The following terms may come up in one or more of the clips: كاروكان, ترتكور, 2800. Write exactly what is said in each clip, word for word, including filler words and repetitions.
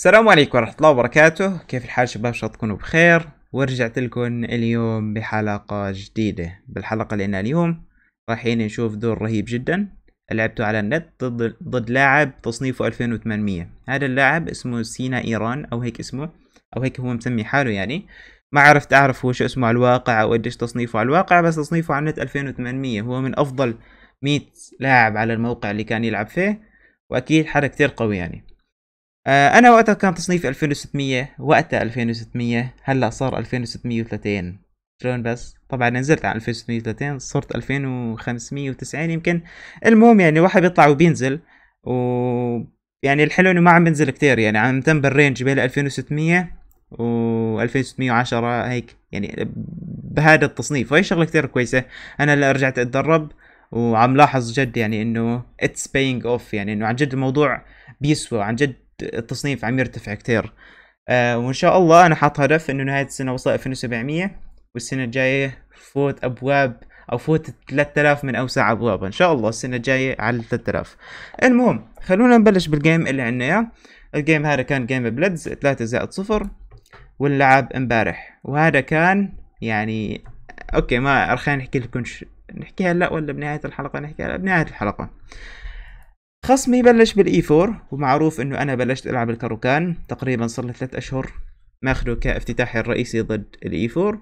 السلام عليكم ورحمة الله وبركاته. كيف الحال شباب؟ شو تكونوا بخير؟ ورجعت لكم اليوم بحلقة جديدة. بالحلقة لنا اليوم رايحين نشوف دور رهيب جدا لعبته على النت ضد ضد لاعب تصنيفه ألفين وثمانمية. هذا اللاعب اسمه سينا إيران او هيك اسمه او هيك هو مسمي حاله، يعني ما عرفت اعرف هو شو اسمه على الواقع او قديش تصنيفه على الواقع، بس تصنيفه على النت ألفين وثمانمية. هو من افضل مئة لاعب على الموقع اللي كان يلعب فيه، واكيد حدا كتير قوي يعني. انا وقتها كان تصنيفي ألفين وستمية، وقتها ألفين وستمية، هلا صار ألفين وستمية وثلاثين. شلون بس؟ طبعا نزلت على ألفين وستمية وثلاثين، صرت ألفين وخمسمية وتسعين يمكن. المهم يعني واحد بيطلع وبينزل، و يعني الحلو انه ما عم بنزل كتير، يعني عم تم بالرينج بين ألفين وستمية و ألفين وستمية وعشرة هيك، يعني بهذا التصنيف. وهي شغله كتير كويسه. انا هلا رجعت اتدرب وعم لاحظ جد يعني انه اتس باينج اوف، يعني انه عن جد الموضوع بيسوى، عن جد التصنيف عم يرتفع كتير. آه وان شاء الله انا حاط هدف انه نهاية السنة وصل ألفين وسبعمية، والسنة الجاية فوت ابواب او فوت ثلاثة آلاف من اوسع ابوابها ان شاء الله. السنة الجاية على ثلاثة آلاف. المهم خلونا نبلش بالجيم اللي عنا اياه. الجيم هذا كان جيم بلدز ثلاثة زائد صفر، واللعب امبارح. وهذا كان يعني اوكي، ما خلينا نحكي لكم، نحكيها هلا ولا بنهاية الحلقة؟ نحكيها هلا بنهاية الحلقة. خصمي بلش بالاي فور، ومعروف انه انا بلشت العب الكاروكان تقريبا صار لي ثلاث اشهر ماخده كافتتاحي الرئيسي ضد الاي فور،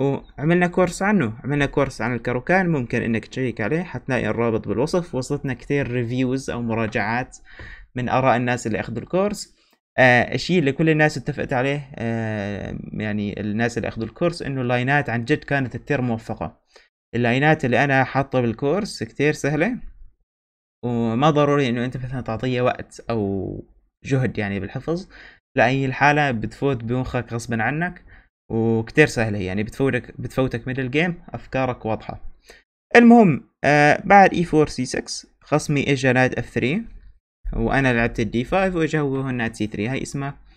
وعملنا كورس عنه، عملنا كورس عن الكاروكان، ممكن انك تشيك عليه، حتلاقي الرابط بالوصف. وصلتنا كتير ريفيوز او مراجعات من اراء الناس اللي اخذوا الكورس. آه الشيء اللي كل الناس اتفقت عليه، آه يعني الناس اللي اخذوا الكورس، انه اللاينات عن جد كانت كتير موفقة. اللاينات اللي انا حاطه بالكورس كتير سهلة، وما ضروري انه انت مثلا تعطيه وقت او جهد يعني بالحفظ، لأي الحالة بتفوت بمخك غصبا عنك، وكتير سهلة يعني بتفوتك بتفوتك من الجيم، افكارك واضحة. المهم آه بعد اي فور سي ستة خصمي اجا نايت اف ثلاثة، وانا لعبت الدي خمسة واجا هو نايت سي ثلاثة. هاي اسمها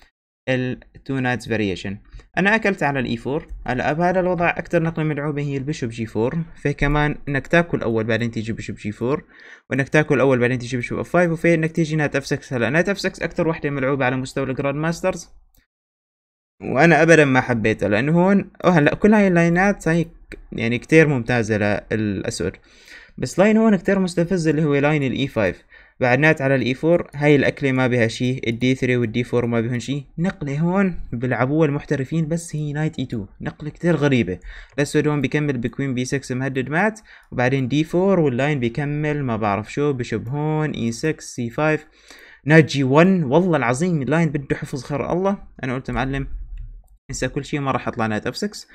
التو نايتس فاريشن. انا اكلت على الاي فور. هلا بهذا الوضع اكثر نقله ملعوبه هي البشوب جي فور، في كمان انك تاكل اول بعدين تيجي بشوب جي فور، وانك تاكل اول بعدين تيجي بشوب اف خمسة، وفي انك تيجي نايت اف ستة. هلا نايت اف ستة اكثر وحده ملعوبه على مستوى الجراند ماسترز، وانا ابدا ما حبيتها، لانه هون هلا كل هاي اللاينات هيك يعني كتير ممتازه للاسود، بس لاين هون كتير مستفز اللي هو لاين الاي خمسة. بعد نات على الاي فور هاي الاكله ما بها شيء، الدي ثلاثة والدي فور ما بهن شيء. نقله هون بيلعبوها المحترفين بس هي نايت اي اثنين، نقله كتير غريبه. الاسود هون بيكمل بكوين بي ستة مهدد مات، وبعدين دي فور، واللاين بيكمل ما بعرف شو بشب هون اي ستة سي خمسة نايت جي واحد. والله العظيم اللاين بده حفظ خير الله. انا قلت معلم انسى كل شيء، ما راح اطلع نايت اف ستة،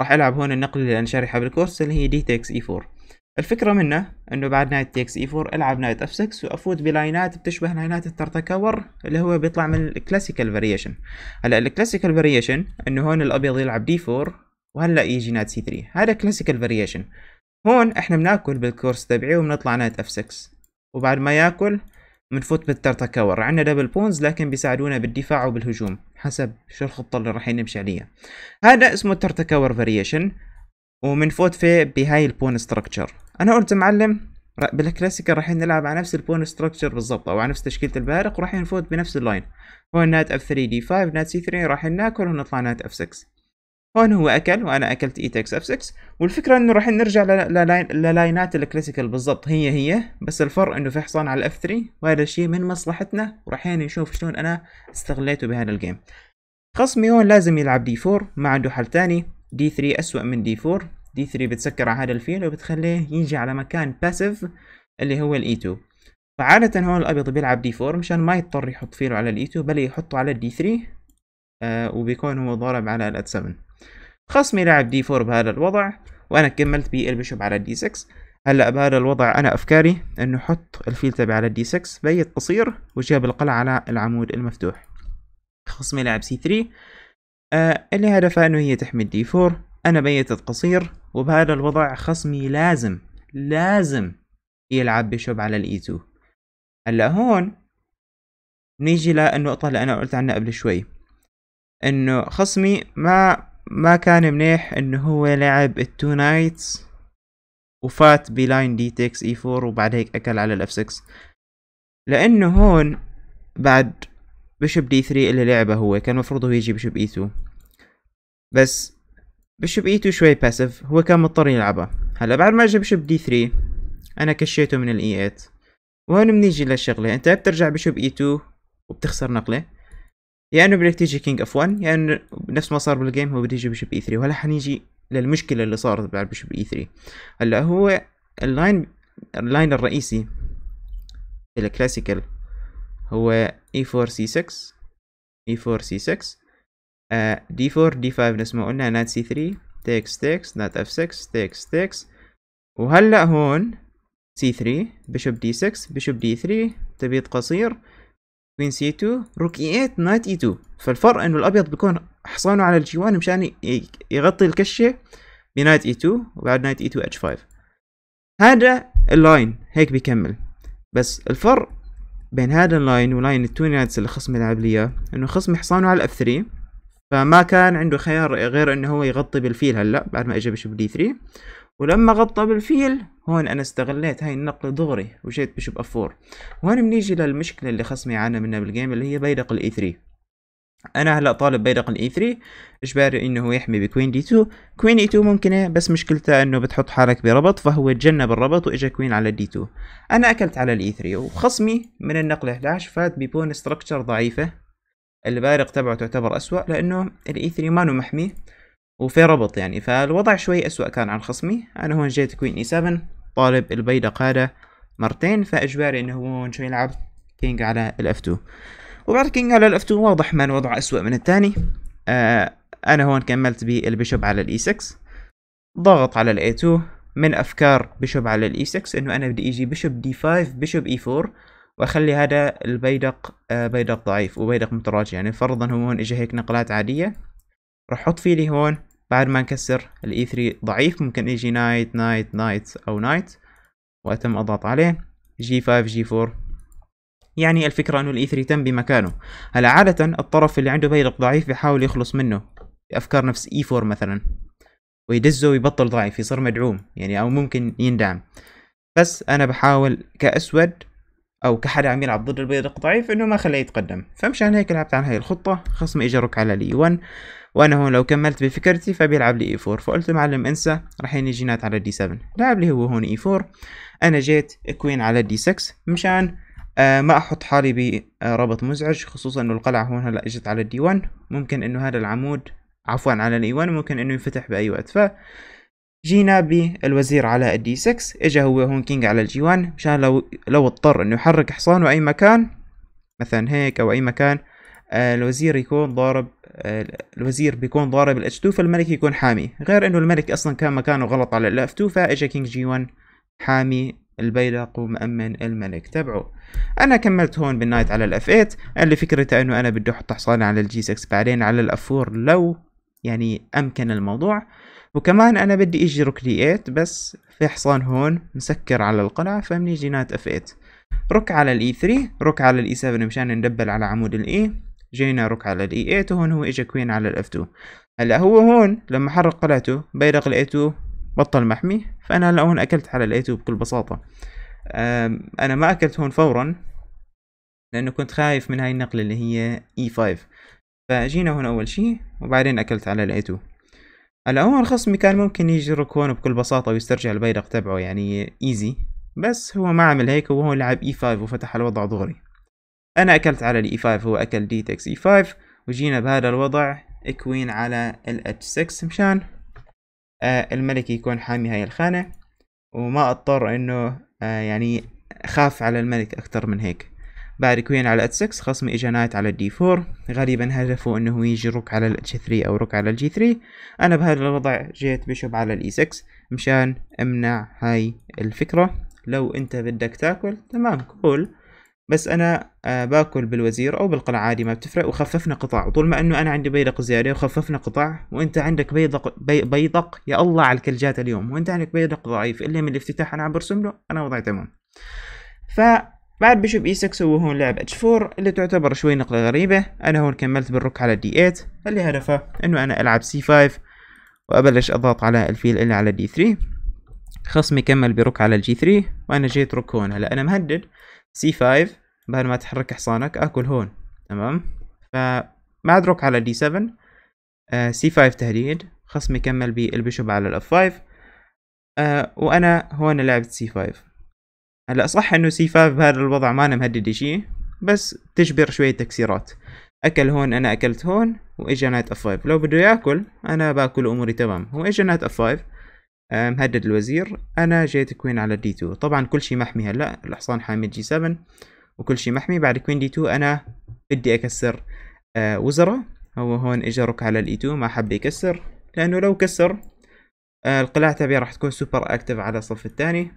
راح العب هون النقله اللي انا شارحها بالكورس اللي هي دي تكس اي أربعة. الفكرة منه انه بعد نايت تيكس اي فور العب نايت اف ستة، وافوت بلاينات بتشبه لاينات الترتكور اللي هو بيطلع من الكلاسيكال فاريشن. هلا الكلاسيكال فاريشن انه هون الابيض يلعب دي فور، وهلا يجي نايت سي ثلاثة، هذا كلاسيكال فاريشن. هون احنا بناكل بالكورس تبعي وبنطلع نايت اف ستة، وبعد ما ياكل بنفوت بالترتكور. عندنا دبل بونز لكن بيساعدونا بالدفاع وبالهجوم حسب شو الخطة اللي راح نمشي عليها. هذا اسمه الترتكور فاريشن، ومنفوت فيه بهاي البون ستراكشر. انا قلت معلم بالكلاسيكال راح نلعب على نفس البون ستراكشر بالضبط، او على نفس تشكيله البارق، وراح نفوت بنفس اللاين. هون نات اف ثلاثة دي خمسة نات سي ثلاثة، راح ناكل ونطلع نات اف ستة. هون هو اكل وانا اكلت اي تكس اف ستة، والفكره انه راح نرجع للاينات الكلاسيكال بالضبط، هي هي، بس الفرق انه في حصان على الاف ثلاثة، وهذا الشيء من مصلحتنا، وراح نشوف شلون انا استغليته بهذا الجيم. خصمي هون لازم يلعب دي أربعة، ما عنده حل ثاني. دي ثلاثة أسوأ من دي أربعة، دي ثلاثة بتسكر على هذا الفيل وبتخليه يجي على مكان باسيف اللي هو الاي اثنين. فعادة هون الأبيض بيلعب دي أربعة مشان ما يضطر يحط فيله على الاي اثنين، بل يحطه على الدي ثلاثة، آه وبيكون هو ضارب على الات سبعة. خصمي لعب دي أربعة بهذا الوضع، وأنا كملت بالبشوب على الدي ستة. هلا بهذا الوضع أنا أفكاري إنه حط الفيل تبعي على الدي ستة، بيت قصير، وجاب القلعة على العمود المفتوح. خصمي لعب سي ثلاثة، آه اللي هدفها انه هي تحمي الدي أربعة. انا بيتت قصير، وبهذا الوضع خصمي لازم لازم يلعب بشوب على الاي اثنين. هلا هون نيجي للنقطة اللي انا قلت عنها قبل شوي، انه خصمي ما ما كان منيح انه هو لعب التو نايتس وفات بلاين دي تكس اي أربعة، وبعد هيك اكل على الاف ستة، لانه هون بعد بشب دي ثري اللي لعبه هو كان مفروض هو يجي بشب اي تو، بس بشب اي تو شوي باسف، هو كان مضطر يلعبه. هلا بعد ما اجى بشب دي ثري انا كشيته من الاي ثمانية، وهون بنيجي للشغله، انت بترجع بشب اي تو وبتخسر نقله، يا انه بدك تيجي كينج اف واحد، يا انه نفس ما صار بالجيم هو بده يجي بشب اي ثري. وهلا حنيجي للمشكله اللي صارت بعد بشب اي ثري. هلا هو اللاين اللاين الرئيسي الكلاسيكال هو إي فور سي سكس إي فور سي سكس آه, دي فور دي فايف نفس ما قلنا، نات سي ثري تيكس تيكس نات اف سكس تيكس تيكس. وهلا هون سي ثري بشب دي سكس بشب دي ثري تبيض قصير كوين سي تو روك اي ثمانية نايت اي تو. فالفرق انه الابيض بيكون حصانه على الجي واحد مشان يغطي الكشه بنايت اي2، وبعد نايت اي2 اتش خمسة. هذا اللاين هيك بيكمل، بس الفرق بين هذا اللاين ولاين التو نايتس اللي خصمي لعب لي اياه انه خصمي حصانه على الاف ثري، فما كان عنده خيار غير انه هو يغطي بالفيل. هلا بعد ما اجى بشب دي ثري، ولما غطى بالفيل هون انا استغليت هاي النقله دغري وجيت بشب اف أربعة. وهون بنيجي للمشكله اللي خصمي عانى منها بالجيم اللي هي بيدق الاي ثري. انا هلا طالب بيدق الاي ثري اجباري انه هو يحمي بكوين دي اثنين. كوين اي اثنين ممكنه، بس مشكلته انه بتحط حالك بربط، فهو تجنب الربط واجا كوين على دي اثنين. انا اكلت على الاي ثري، وخصمي من النقله احد عشر فات ببون استراكشر ضعيفه، البارق تبعه تعتبر اسوء لانه الاي ثري مانو محمي وفي ربط يعني، فالوضع شوي اسوء كان عن خصمي. انا هون جيت كوين اي سبعة طالب البيدق هذا مرتين، فاجباري انه هو هون شو يلعب كينج على الاف اثنين. وبعد كينج على الاف اثنين واضح ما الوضع اسوء من الثاني. آه انا هون كملت بالبيشوب على الاي ستة، ضغط على الاي اثنين. من افكار بيشوب على الاي ستة انه انا بدي اجي بيشوب دي خمسة بيشوب اي أربعة واخلي هذا البيدق آه بيدق ضعيف وبيدق متراجع. يعني فرضا هو هون اجى هيك نقلات عاديه، راح احط فيلي هون بعد ما نكسر الاي ثري ضعيف ممكن يجي نايت نايت نايت او نايت واتم اضغط عليه جي خمسة جي أربعة. يعني الفكره انه الاي ثري تم بمكانه. هلا عاده الطرف اللي عنده بيدق ضعيف بيحاول يخلص منه بافكار نفس اي أربعة مثلا، ويدزه ويبطل ضعيف يصير مدعوم يعني، او ممكن يندعم. بس انا بحاول كاسود او كحدا عم يلعب ضد البيدق ضعيف انه ما خليه يتقدم، فمشان هيك لعبت عن هاي الخطه. خصمي اجى رك على لي واحد، وانا هون لو كملت بفكرتي فبيلعب لي اي أربعة، فقلت معلم انسى راح يجي نات على دي سبعة. لعب لي هو هون اي أربعة، انا جيت كوين على دي ستة مشان آه ما احط حالي بربط مزعج، خصوصا انه القلعه هون هلا اجت على دي واحد، ممكن انه هذا العمود عفوا على الاي واحد ممكن انه ينفتح باي وقت. ف جينا بالوزير على الدي ستة، اجا هو هون كينج على الجي واحد مشان لو لو اضطر انه يحرك حصانه اي مكان مثلا هيك او اي مكان، آه الوزير يكون ضارب آه الوزير بيكون ضارب الاتش اثنين، فالملك يكون حامي. غير انه الملك اصلا كان مكانه غلط على الاف اثنين، فاجا كينج جي واحد حامي البيدق ومأمن الملك تبعه. انا كملت هون بالنايت على الاف ثمانية اللي فكرته انه انا بدي احط حصاني على الجي ستة بعدين على الاف أربعة لو يعني امكن الموضوع. وكمان انا بدي اجي روك دي ثمانية، بس في حصان هون مسكر على القلعه، فبنيجي نات اف ثمانية روك على الاي ثري روك على الاي سبعة مشان ندبل على عمود الاي. جينا روك على الاي ثمانية وهون هو اجى كوين على الاف اثنين. هلا هو هون لما حرك قلعته بيدق الاي اثنين بطل محمي، فانا هلا هون اكلت على الاي اثنين بكل بساطه. انا ما اكلت هون فورا لانه كنت خايف من هاي النقله اللي هي اي خمسة، فجينا هون اول شيء وبعدين اكلت على الاي اثنين. هلا هون خصمي كان ممكن يجي روك هون بكل بساطة ويسترجع البيدق تبعه يعني ايزي، بس هو ما عمل هيك، وهو لعب اي خمسة وفتح الوضع دغري. انا اكلت على الاي خمسة، هو اكل دي تكس اي خمسة، وجينا بهذا الوضع كوين على الاتش ستة مشان آه الملك يكون حامي هاي الخانة، وما اضطر انه آه يعني خاف على الملك اكتر من هيك. بعد كوين على اتش ستة خصمي اجى نايت على الدي أربعة، غالبا هدفه انه يجي روك على الاتش ثري او روك على الجي ثري. انا بهذا الوضع جيت بشب على الاي ستة مشان امنع هاي الفكرة. لو انت بدك تاكل تمام كول، بس انا آه باكل بالوزير او بالقلعة عادي ما بتفرق، وخففنا قطع. وطول ما انه انا عندي بيدق زيادة وخففنا قطع، وانت عندك بيدق بي بيدق يا الله على الكلجات اليوم، وانت عندك بيدق ضعيف الا من الافتتاح انا عم برسم له، انا وضعي تمام. ف بعد بشب اي ستة هو هون لعب اتش أربعة اللي تعتبر شوي نقله غريبه. انا هون كملت بالروك على دي ثمانية اللي هدفه انه انا العب سي خمسة وابلش اضغط على الفيل اللي على دي ثري. خصمي كمل بروك على الجي ثري وانا جيت روك هون. هلا انا مهدد سي خمسة بعد ما تحرك حصانك اكل هون تمام. فما ادرك على دي سبعة سي خمسة تهديد، خصمي كمل بالبيشوب على الاف خمسة آه وانا هون لعبت سي خمسة. هلا صح انه سي خمسة بهذا الوضع ما انا مهدد شيء، بس تجبر شوية تكسيرات. اكل هون، انا اكلت هون، واجا نايت اف خمسة. لو بده ياكل انا باكل اموري تمام. هو اجا نايت اف خمسة آه مهدد الوزير، انا جيت كوين على دي اثنين. طبعا كل شيء محمي، هلا الحصان حامي جي سبعة وكل شيء محمي. بعد كوين دي اثنين انا بدي اكسر آه وزراء. هو هون اجا رك على الاي اثنين، ما حب يكسر، لانه لو كسر آه القلاع تبعي راح تكون سوبر اكتف على الصف الثاني،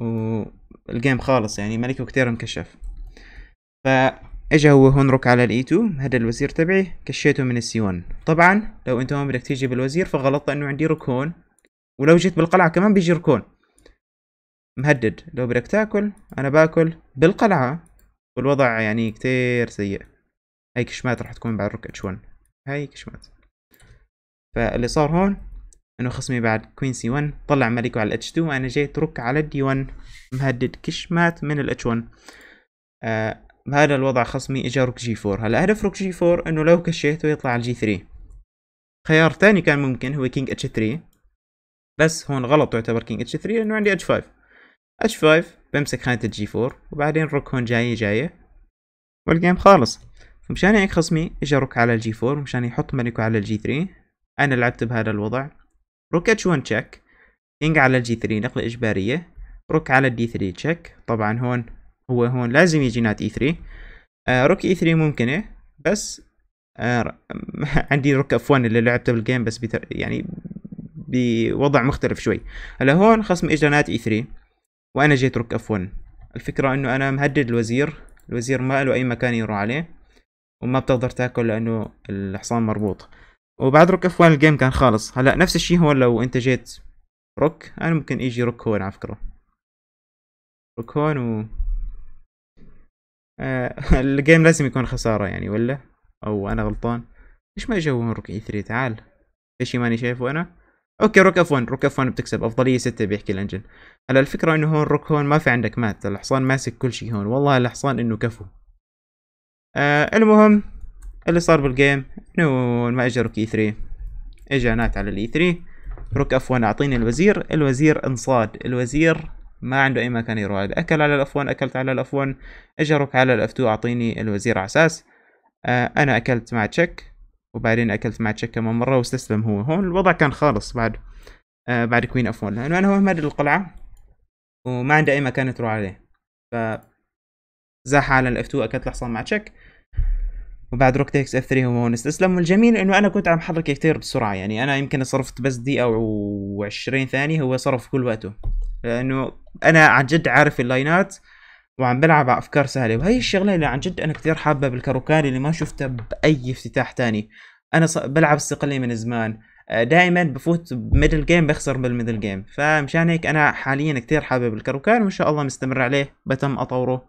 والجيم خالص يعني ملكه كتير مكشف. فاجا هو هون رك على الاي اثنين، هذا الوزير تبعي كشيته من السيون. طبعا لو انت هون بدك تيجي بالوزير فغلطت، انه عندي رك هون، ولو جيت بالقلعة كمان بيجي رك هون مهدد. لو بدك تاكل انا باكل بالقلعة، والوضع يعني كتير سيء. هاي كشمات راح تكون بعد رك اتش واحد، هاي كشمات. فاللي صار هون انه خصمي بعد كوين سي واحد طلع ملكه على الاتش اثنين، وانا جاي اترك على الدي واحد مهدد كشمات من الاتش واحد. آه بهذا الوضع خصمي اجا روك جي أربعة. هلا هدف روك جي أربعة انه لو كشيته يطلع على الجي ثلاثة. خيار ثاني كان ممكن هو كينج اتش ثلاثة، بس هون غلط يعتبر كينج اتش ثلاثة لانه عندي اتش خمسة. اتش خمسة بمسك خانة الجي أربعة، وبعدين روك هون جاية جاية، والجيم خالص. فمشان هيك خصمي اجا روك على الجي أربعة، ومشان يحط ملكه على الجي ثلاثة. انا لعبت بهذا الوضع روك اتش واحد تشيك، كينج على الجي ثلاثة نقلة اجبارية، روك على الدي ثلاثة تشيك. طبعا هون هو هون لازم يجي نات اي ثلاثة. آه روك اي ثلاثة ممكنة، بس آه عندي روك اف واحد اللي لعبته بالجيم، بس بتر... يعني بوضع مختلف شوي. هلا هون خصم اجى نات اي ثلاثة، وانا جيت روك اف واحد. الفكرة انه انا مهدد الوزير، الوزير ما له اي مكان يروح عليه، وما بتقدر تاكل لانه الحصان مربوط. وبعد روك اف واحد الجيم كان خالص. هلا نفس الشيء هون، لو انت جيت روك انا ممكن يجي روك هون. على فكرة روك هون و آه الجيم لازم يكون خسارة يعني، ولا او انا غلطان؟ ليش ما اجا هون روك اي ثلاثة؟ تعال، في شيء ماني شايفه انا. اوكي روك اف واحد، روك اف واحد بتكسب افضلية ستة بيحكي الانجل. هلا الفكرة انه هون روك هون ما في عندك مات، الحصان ماسك كل شيء هون. والله الحصان انه كفو. آه المهم اللي صار بالجيم انه ما اجا روك اي ثلاثة، اجا نات على الاي ثلاثة. روك اف واحد اعطيني الوزير، الوزير انصاد، الوزير ما عنده اي مكان يروح عليه. اكل على الاف واحد، اكلت على الاف واحد، اجا روك على الاف اثنين اعطيني الوزير على اساس آه انا اكلت مع تشيك، وبعدين اكلت مع تشيك كمان مره واستسلم هو. هون الوضع كان خالص بعد آه بعد كوين اف واحد، لانه انا هون مهدد القلعه وما عنده اي مكان تروح عليه. ف زاح على الاف اثنين، اكلت الحصان مع تشيك، وبعد روك تيكس اف ثلاثة هو هون استسلم. والجميل انه انا كنت عم حرك كتير بسرعه، يعني انا يمكن صرفت بس دقيقه وعشرين ثانيه، هو صرف كل وقته، لانه انا عن جد عارف اللاينات وعم بلعب على افكار سهله. وهي الشغله اللي عن جد انا كتير حابه بالكاروكاري، اللي ما شفتها باي افتتاح تاني. انا بلعب استقلاليه من زمان، دائما بفوت بميدل جيم بخسر بالميدل جيم، فمشان هيك انا حاليا كتير حابه بالكاروكاري، وان شاء الله مستمر عليه، بتم اطوره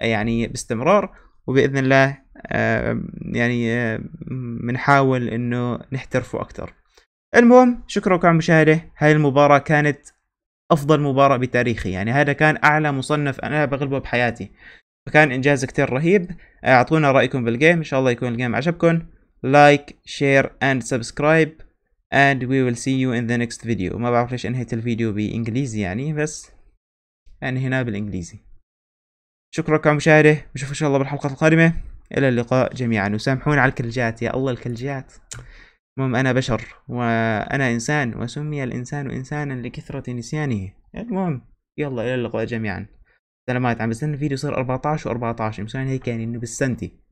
يعني باستمرار. وباذن الله آه يعني آه بنحاول انه نحترفه اكثر. المهم شكرا على المشاهده، هاي المباراه كانت افضل مباراه بتاريخي، يعني هذا كان اعلى مصنف انا بغلبه بحياتي، فكان انجاز كتير رهيب. اعطونا رايكم بالجيم، ان شاء الله يكون الجيم عجبكم. لايك شير اند سبسكرايب اند وي ويل سي يو ان ذا نيكست فيديو. ما بعرف ليش انهيت الفيديو بانجليزي يعني، بس يعني هنا بالانجليزي. شكرا على المشاهدة، بشوفكم ان شاء الله بالحلقة القادمة، الى اللقاء جميعا. وسامحونا على الكلجات، يا الله الكلجات. المهم انا بشر وانا انسان، وسمي الانسان انسانا لكثرة نسيانه. المهم يلا الى اللقاء جميعا، سلامات. عم بستنى الفيديو يصير أربعة عشر و أربعة عشر مشان هيك يعني انه بالسنتي.